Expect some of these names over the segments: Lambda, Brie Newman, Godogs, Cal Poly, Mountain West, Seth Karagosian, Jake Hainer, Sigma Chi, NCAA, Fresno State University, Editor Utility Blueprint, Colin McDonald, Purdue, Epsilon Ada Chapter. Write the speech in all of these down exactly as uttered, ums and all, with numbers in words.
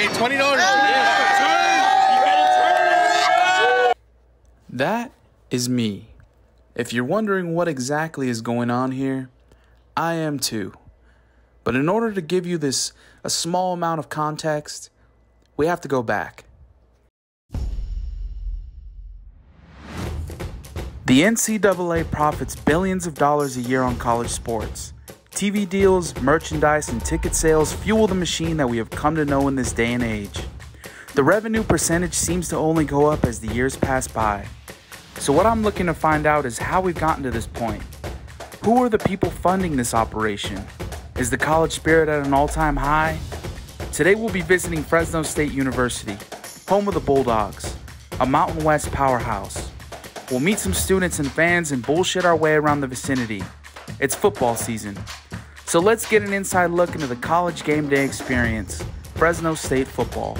Hey, twenty dollars. Yeah. That is me. If you're wondering what exactly is going on here, I am too. But in order to give you this a small amount of context, we have to go back. The N C double A profits billions of dollars a year on college sports. T V deals, merchandise, and ticket sales fuel the machine that we have come to know in this day and age. The revenue percentage seems to only go up as the years pass by. So what I'm looking to find out is how we've gotten to this point. Who are the people funding this operation? Is the college spirit at an all-time high? Today we'll be visiting Fresno State University, home of the Bulldogs, a Mountain West powerhouse. We'll meet some students and fans and bullshit our way around the vicinity. It's football season. So let's get an inside look into the college game day experience, Fresno State football.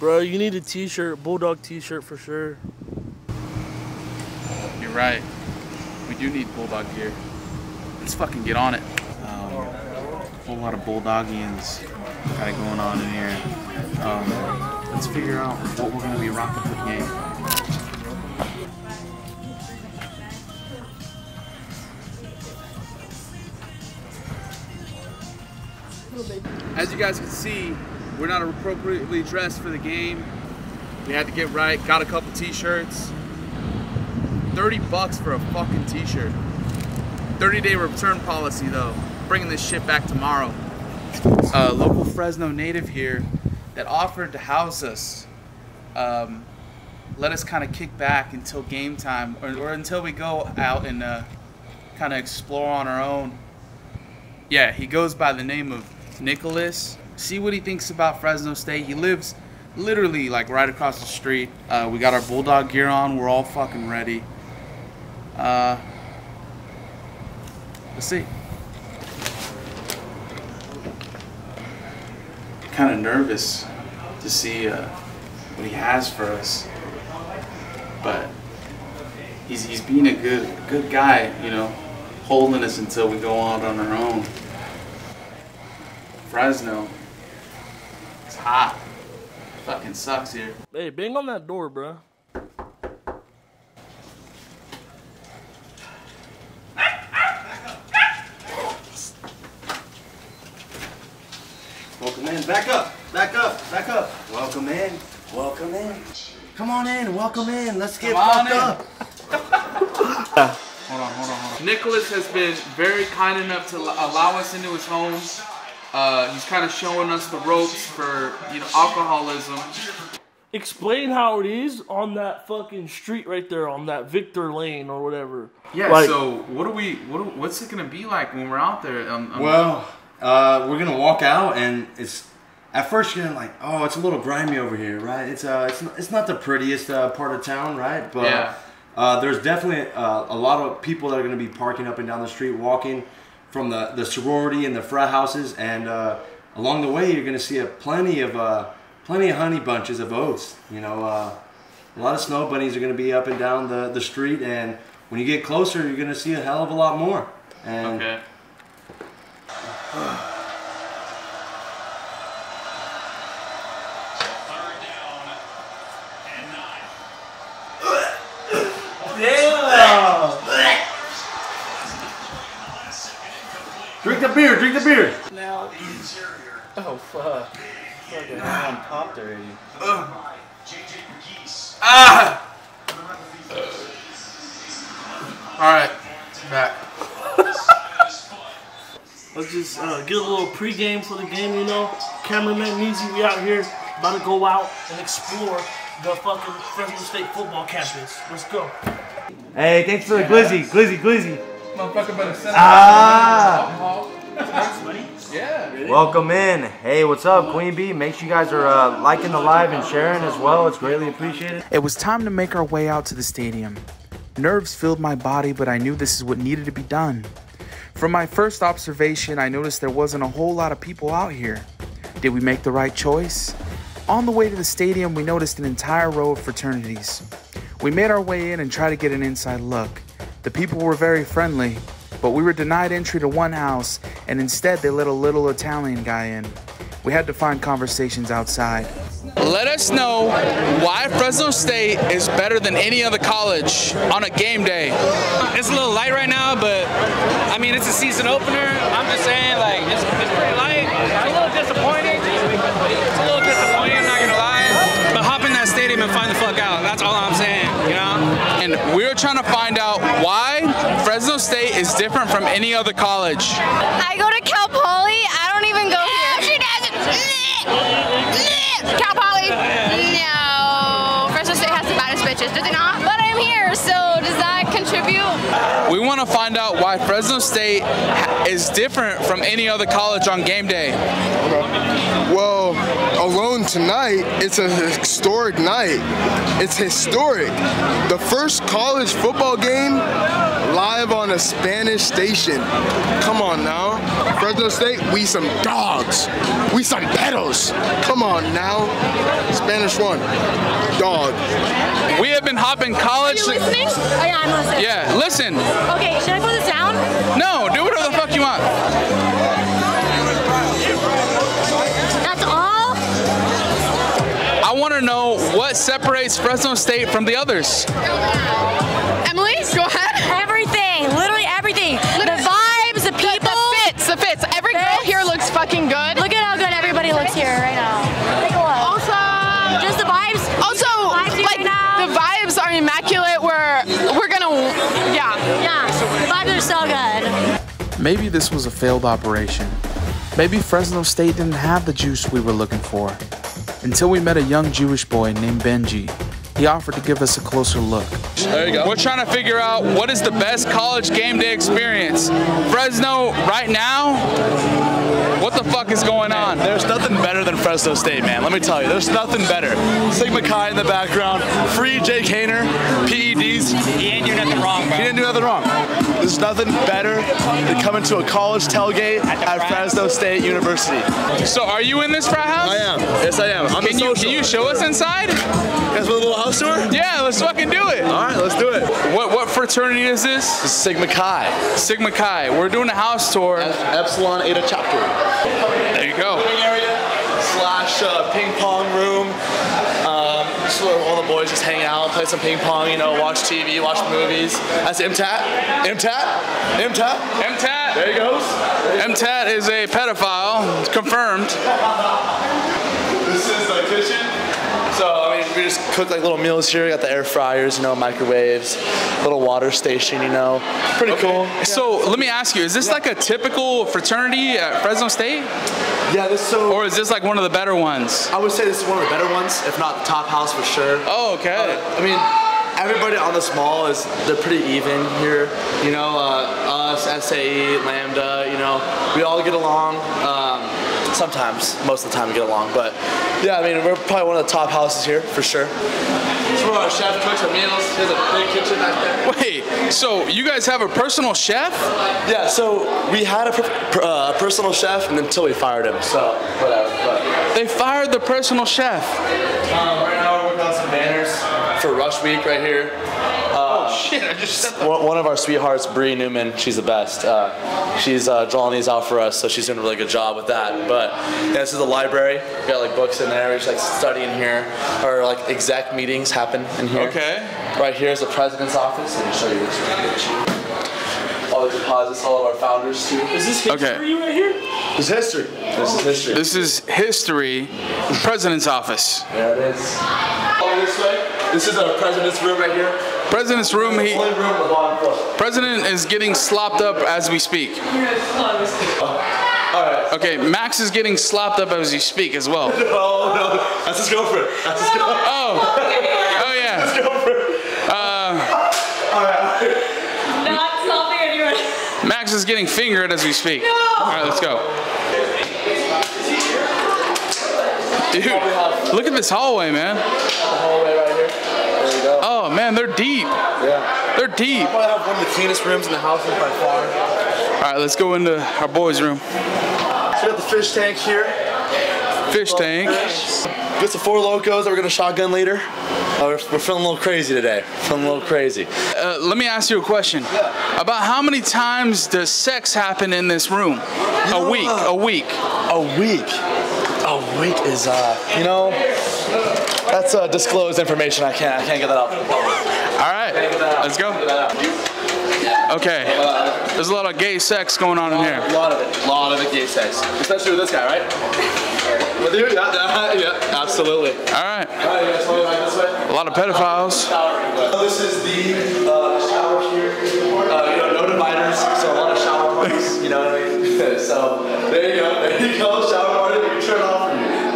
Bro, you need a t-shirt, Bulldog t-shirt for sure. You're right. We do need Bulldog gear. Let's fucking get on it. Um, a whole lot of Bulldogians kind of going on in here. Um, let's figure out what we're going to be rocking for the game. As you guys can see, we're not appropriately dressed for the game. We had to get right, got a couple t-shirts. thirty bucks for a fucking t-shirt. thirty day return policy though. Bringing this shit back tomorrow. A local Fresno native here that offered to house us. Um, let us kind of kick back until game time, or, or until we go out and uh, kind of explore on our own. Yeah, he goes by the name of Nicholas. See what he thinks about Fresno State. He lives literally like right across the street. Uh, we got our Bulldog gear on. We're all fucking ready. Uh, let's see. Kind of nervous to see uh, what he has for us, but he's he's being a good good guy, you know, holding us until we go out on our own. Fresno. It's hot. It fucking sucks here. Hey, bang on that door, bro. Welcome in. Back up. Back up. Back up. Welcome in. Welcome in. Come on in. Welcome in. Let's get fucked up. Hold on, hold on, hold on. Nicholas has been very kind enough to allow us into his home. Uh, he's kind of showing us the ropes for, you know, alcoholism. Explain how it is on that fucking street right there, on that Victor Lane or whatever. Yeah. Like, so what are we? What? Are, what's it gonna be like when we're out there? Um, um, well, uh, we're gonna walk out, and it's at first you're gonna like, oh, it's a little grimy over here, right? It's uh, it's not, it's not the prettiest uh, part of town, right? But yeah. uh, there's definitely uh, a lot of people that are gonna be parking up and down the street, walking from the, the sorority and the frat houses, and uh, along the way you're going to see a plenty of uh, plenty of honey bunches of oats. You know, uh, a lot of snow bunnies are going to be up and down the, the street, and when you get closer you're going to see a hell of a lot more. And okay. Uh, Drink the beer, drink the beer! Now, oh fuck. Fucking I'm popped already. Uh. Ah! Uh. Alright, back. Let's just uh, get a little pregame for the game, you know? Cameraman Neezy, we out here, about to go out and explore the fucking Fresno State football campus. Let's go. Hey, thanks for the glizzy, glizzy, glizzy. Motherfucker better send ah. Yeah. Really? Welcome in. Hey, what's up, Queen Bee? Make sure you guys are uh, liking the live and sharing as well. It's greatly appreciated. It was time to make our way out to the stadium. Nerves filled my body, but I knew this is what needed to be done. From my first observation, I noticed there wasn't a whole lot of people out here. Did we make the right choice? On the way to the stadium, we noticed an entire row of fraternities. We made our way in and tried to get an inside look. The people were very friendly, but we were denied entry to one house, and instead they let a little Italian guy in. We had to find conversations outside. Let us know why Fresno State is better than any other college on a game day. It's a little light right now, but I mean, it's a season opener. I'm just saying, like, it's, it's pretty light. It's a little disappointing. It's a little disappointing, I'm not going to lie. But hop in that stadium and find the fuck out. That's all I'm saying, you know? And we're trying to find out why Fresno State is different from any other college. I go to Cal Poly. I don't even go here. No, she doesn't. Cal Poly. No. Fresno State has the baddest bitches, do they not? But I'm here, so does that contribute? We want to find out why Fresno State is different from any other college on game day. Well, alone tonight, it's a historic night. It's historic. The first college football game live on a Spanish station. Come on now. Fresno State, we some dogs. We some pedos. Come on now. Spanish one. Dog. We have been hopping college. Are you listening? Oh yeah, I'm listening. Yeah, listen. Okay, should I put this down? No, do whatever the fuck you want. That's all? I want to know what separates Fresno State from the others. Emily, go ahead. Everything, literally everything. Literally. The vibes, the people. The fits, the fits. Every fits. Girl here looks fucking good. Look at how good everybody looks here right now. Take a look. Also, just the vibes. Also, the vibes like, right the vibes are immaculate. We're, we're gonna, yeah. Yeah, the vibes are so good. Maybe this was a failed operation. Maybe Fresno State didn't have the juice we were looking for. Until we met a young Jewish boy named Benji. He offered to give us a closer look. There you go. We're trying to figure out what is the best college game day experience. Fresno right now, what the fuck is going on? There's nothing better than Fresno State, man. Let me tell you, there's nothing better. Sigma Chi in the background, free Jake Hainer, P E Ds. He didn't do nothing wrong, bro. He didn't do nothing wrong. There's nothing better than coming to a college tailgate at, at Fresno State University. So are you in this frat house? I am. Yes, I am. I'm can, you, can you show us inside? You guys want a little house tour? Yeah, let's fucking do it. All right, let's do it. What what fraternity is this? This is Sigma Chi. Sigma Chi. We're doing a house tour. Epsilon Ada Chapter. There you go. Living area slash uh, ping pong room. Just where all the boys just hang out, play some ping pong, you know, watch T V, watch movies. That's MTAT. MTAT. MTAT. MTAT. There he goes. MTAT is a pedophile. It's confirmed. This is the kitchen. So, I mean, we just cook like little meals here. We got the air fryers, you know, microwaves, little water station, you know. Pretty okay. Cool. Yeah. So, let me ask you, is this yeah. like a typical fraternity at Fresno State? Yeah, this so. Or is this like one of the better ones? I would say this is one of the better ones, if not the top house for sure. Oh, okay. Uh, I mean, everybody on this mall is they're pretty even here. You know, uh, us, S A E, Lambda. You know, we all get along. Um, sometimes, most of the time, we get along. But yeah, I mean, we're probably one of the top houses here for sure. This is where our chef cooks our meals. There's a big kitchen back there. Wait, so you guys have a personal chef? Yeah, so we had a per uh, personal chef and until we fired him, so whatever. But. They fired the personal chef? Um, right now we're working on some banners for Rush Week right here. Uh, oh shit, I just stepped up. One of our sweethearts, Brie Newman, she's the best. Uh, she's uh, drawing these out for us, so she's doing a really good job with that. But yeah, this is the library. We got like books in there, we just like studying here. Or like exec meetings happen in here. Okay. Right here is the president's office. Let me show you this. All the deposits, all of our founders too. Is this history okay. right here? This is history. This is history. This is history. The president's office. There it is. All this way. This is our president's room right here. President's room, he, president is getting slopped up as we speak. Oh. All right. Okay, Max is getting slopped up as you speak as well. No, no, that's his girlfriend. That's his girlfriend. Oh, oh yeah. That's his girlfriend. Uh, All right. Not sloppy anyway. Max Max is getting fingered as we speak. No. All right, let's go. Dude, look at this hallway, man. The hallway right here. There we go. Oh, man, they're deep. Yeah. They're deep. I probably have one of the cleanest rooms in the house by far. All right, let's go into our boys' room. So we got the fish tank here. Fish tank. We got the four locos that we're gonna shotgun later. Uh, we're, we're feeling a little crazy today. Feeling a little crazy. Uh, let me ask you a question. Yeah. About how many times does sex happen in this room? No. A week. A week. A week. Oh, week is, uh, you know, that's uh, disclosed information. I can't, I can't get that out. All right, let's go. Okay, there's a lot of gay sex going on in here. A lot of it, a lot of it, gay sex. Especially with this guy, right? With you? Yeah, absolutely. All right. A lot of pedophiles. This is the shower here. You know, no dividers, so a lot of shower parties, you know what I mean? So there you go, there you go, shower party.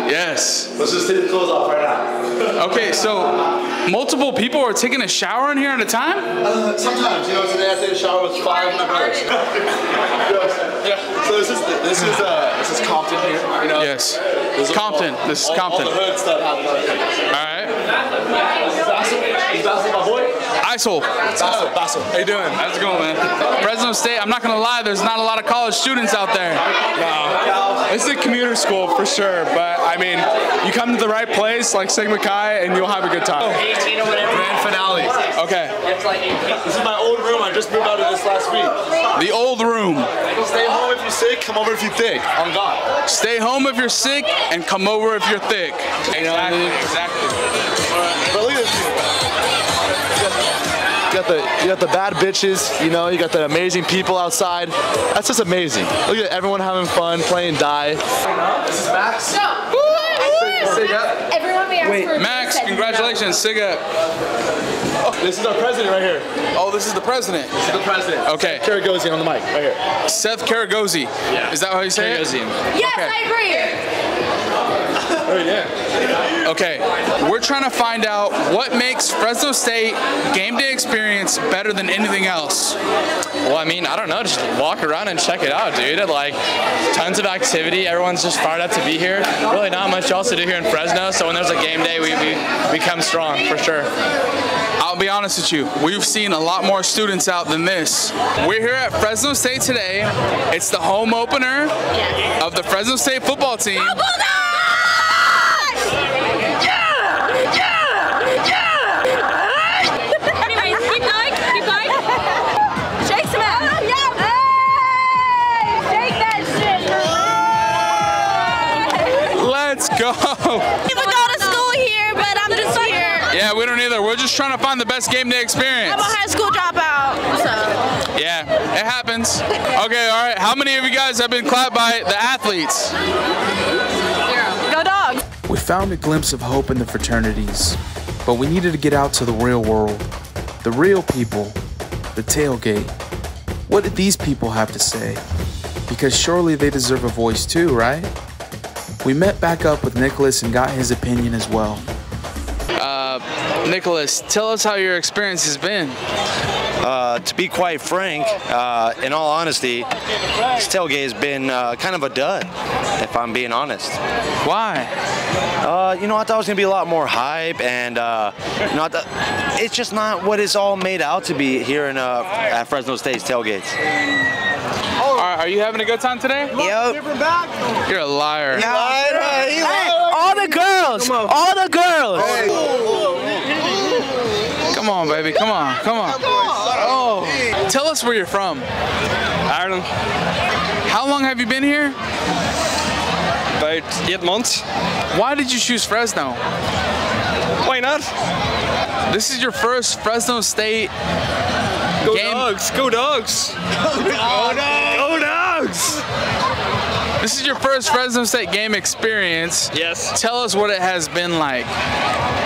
Yes. Let's just take the clothes off right now. Okay, so multiple people are taking a shower in here at a time? Uh, sometimes, you know, today I take a shower with five of my brothers. Yeah. So this is this is uh this is Compton here. You know? Yes. This is Compton. All, this is all, Compton. All the hood stuff happens. All right. Basil. Basil. Basil. How you doing? How's it going, man? Fresno State, I'm not going to lie, there's not a lot of college students out there. No. It's a commuter school for sure, but I mean, you come to the right place, like Sigma Chi, and you'll have a good time. eighteen or whatever. Grand finale. Okay. This is my old room. I just moved out of this last week. The old room. Stay home if you're sick, come over if you're thick. On God. Stay home if you're sick, and come over if you're thick. Exactly. Exactly. But look at this. You got the you got the bad bitches, you know. You got the amazing people outside. That's just amazing. Look at everyone having fun, playing die. This is Max. No. Woo! Sig up. Everyone be Wait, for Max! Congratulations, sig up. Oh, this is our president right here. Oh, this is the president. This is the president. Okay. Karagosian on the mic right here. Seth Karagosian. Yeah. Is that how you say Karagosian. It? Yes, okay. I agree. Oh yeah. Okay, we're trying to find out what makes Fresno State game day experience better than anything else. Well, I mean, I don't know, just walk around and check it out, dude. Like, tons of activity, everyone's just fired up to be here. Really not much else to do here in Fresno, so when there's a game day, we, we, we come strong, for sure. I'll be honest with you, we've seen a lot more students out than this. We're here at Fresno State today. It's the home opener of the Fresno State football team. Go Bulldogs! Go. People go to school here, but I'm just here. Yeah, we don't either. We're just trying to find the best game day experience. I'm a high school dropout, so. Yeah, it happens. Okay, all right. How many of you guys have been clapped by the athletes? Zero. Go Dogs. We found a glimpse of hope in the fraternities, but we needed to get out to the real world, the real people, the tailgate. What did these people have to say? Because surely they deserve a voice too, right? We met back up with Nicholas and got his opinion as well. Uh, Nicholas, tell us how your experience has been. Uh, to be quite frank, uh, in all honesty, this tailgate has been uh, kind of a dud, if I'm being honest. Why? Uh, you know, I thought it was going to be a lot more hype, and uh, you know, it's just not what it's all made out to be here in uh, at Fresno State's tailgates. Are you having a good time today? Yep. You're a liar. You're a liar. Hey, all the girls. All the girls. Hey. Come on, baby. Come on. Come on. Oh. Tell us where you're from. Ireland. How long have you been here? About eight months. Why did you choose Fresno? Why not? This is your first Fresno State Go game. Dogs. Go Dogs. Go Dogs. This is your first Fresno State game experience. Yes. Tell us what it has been like.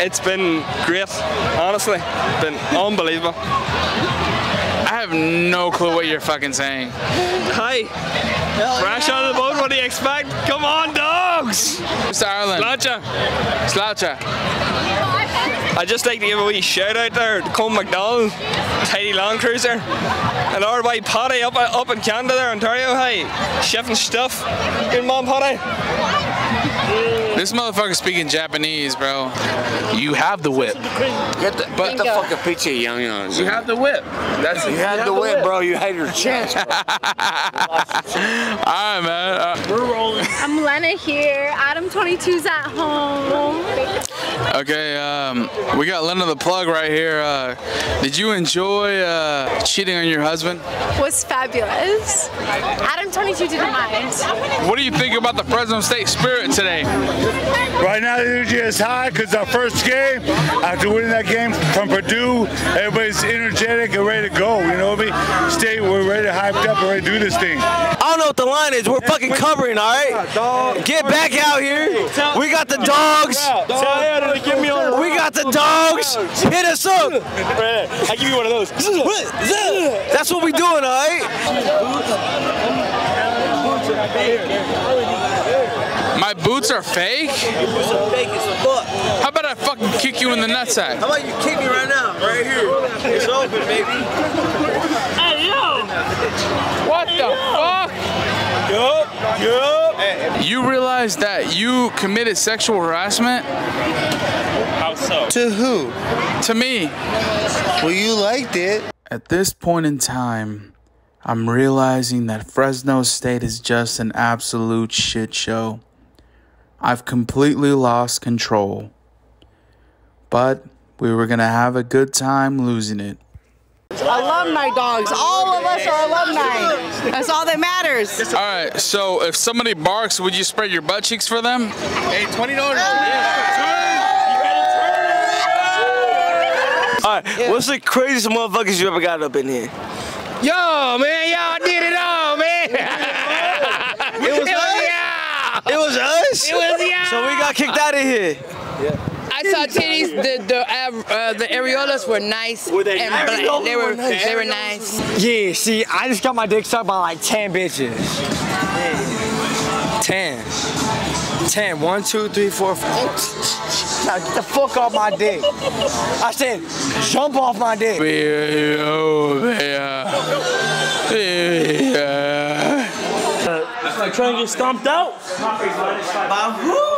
It's been great, honestly. It's been unbelievable. I have no clue what you're fucking saying. Hi. Fresh out of the boat, what do you expect? Come on, dog! dogs. It's Ireland. Sláinte. Sláinte. I'd just like to give a wee shout out there to Colin McDonald, Heidi Landcruiser, and our boy Paddy up, up in Canada there, Ontario. Hi, chef and stuff. Good mom, Paddy. This motherfucker's speaking Japanese, bro. You have the whip. Get the, get the fucking pizza, young young. You have the whip. That's you, you had the, the whip, whip, bro. You had your chance, bro. You lost your chance. All right, man. Uh, We're rolling. I'm Lena here. Adam twenty-two's at home. Okay, um, we got Lena the plug right here. Uh, did you enjoy uh, cheating on your husband? It was fabulous. Adam twenty-two didn't mind. What do you think about the Fresno State spirit today? Right now, the energy is high because our first game, after winning that game from Purdue, everybody's energetic and ready to go. You know what I mean? State, we're ready to hyped up and ready to do this thing. I don't know what the line is. We're fucking covering, all right? Get back out here. We got the dogs. We got the dogs. Hit us up. I give you one of those. That's what we doing, all right? My boots are fake? Your boots are fake as fuck. How about I fucking kick you in the nutsack? How about you kick me right now? Right here. It's open, baby. Hey, yo! What hey, the yo. fuck? Yup, yup. You realize that you committed sexual harassment? How so? To who? To me. Well, you liked it. At this point in time, I'm realizing that Fresno State is just an absolute shit show. I've completely lost control, but we were gonna have a good time losing it. Alumni dogs, all of us are alumni. That's all that matters. All right, so if somebody barks, would you spread your butt cheeks for them? Hey, twenty dollars. Yeah. All right, what's the craziest motherfuckers you ever got up in here? Yo, man, y'all did it all, man. It was us. It was us? It was, yeah. So we got kicked out of here. Yeah. I saw titties. The the, uh, the areolas were nice. Were they and nice? Black. They were, were nice. They were nice. Yeah, see, I just got my dick sucked by like ten bitches. Ten. Ten. One, two, three, four, five. Now get the fuck off my dick. I said, jump off my dick. Yeah. Yeah. Trying to get stomped out? By who?